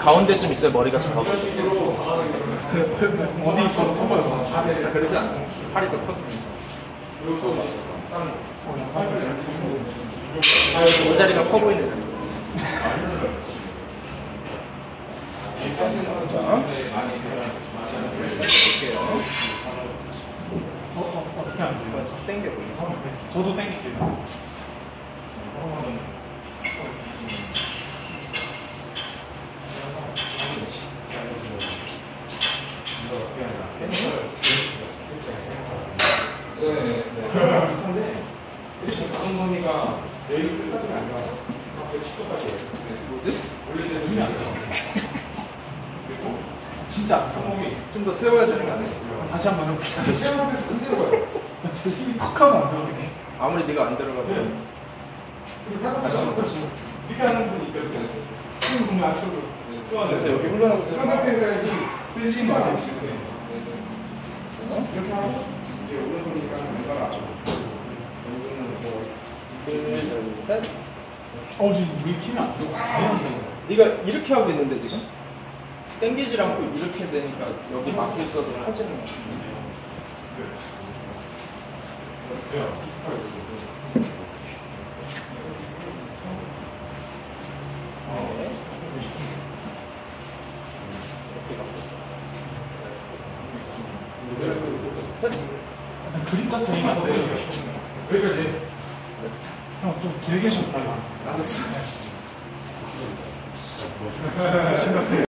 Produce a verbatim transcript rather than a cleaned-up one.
가운데쯤 있어요. 머리가 작아보여. 어디 있어도 커보여서 그러지 않아. 팔이 더 커서 괜찮아. 저거 맞아. 이 자리가 커 보이는 거. 어떻게 하면 돼요? 당겨 보세요. 저도 당길게요. 진짜 좀 더 세워야 되는 거 아니에요? 다시 한번 해볼게요. 안 진짜 힘이 턱 하면 안 들어가네. 아무리 네가 안 들어가도 네. 이렇게 하는 분이 있거든요. 힘을 보면 안쪽으로 그래서 여기 훈련하고 있어요. 그런 상태에서 해야지 쓰신 거 아니에요? 이렇게 하고 이제 오는 분이니까 왼발 안쪽으로 둘, 셋. 어 지금 우리 힘이 안 들어가. 네가 이렇게 하고 있는데 지금? 당기지 않고 이렇게 되니까 여기 막혀 있어서 커지는 거 같은데. 그림 자체는 안 돼요. 여기까지. 알았어. 형 좀 길게 쉬었다가. 알았어. 심각해.